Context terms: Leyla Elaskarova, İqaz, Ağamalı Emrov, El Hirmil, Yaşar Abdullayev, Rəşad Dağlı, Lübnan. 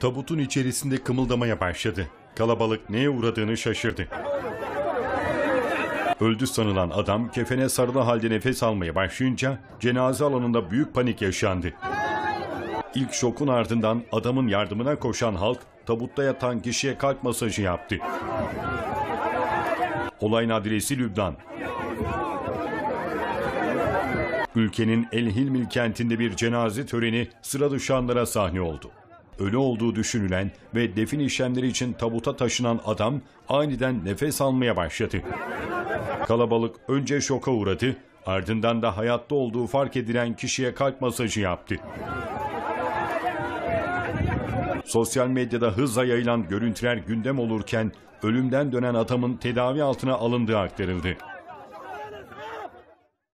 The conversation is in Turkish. Tabutun içerisinde kımıldamaya başladı. Kalabalık neye uğradığını şaşırdı. Öldü sanılan adam kefene sarılı halde nefes almaya başlayınca cenaze alanında büyük panik yaşandı. İlk şokun ardından adamın yardımına koşan halk tabutta yatan kişiye kalp masajı yaptı. Olayın adresi Lübnan. Ülkenin El Hirmil kentinde bir cenaze töreni sıra dışı anlara sahne oldu. Ölü olduğu düşünülen ve defin işlemleri için tabuta taşınan adam aniden nefes almaya başladı. Kalabalık önce şoka uğradı, ardından da hayatta olduğu fark edilen kişiye kalp masajı yaptı. Sosyal medyada hızla yayılan görüntüler gündem olurken ölümden dönen adamın tedavi altına alındığı aktarıldı.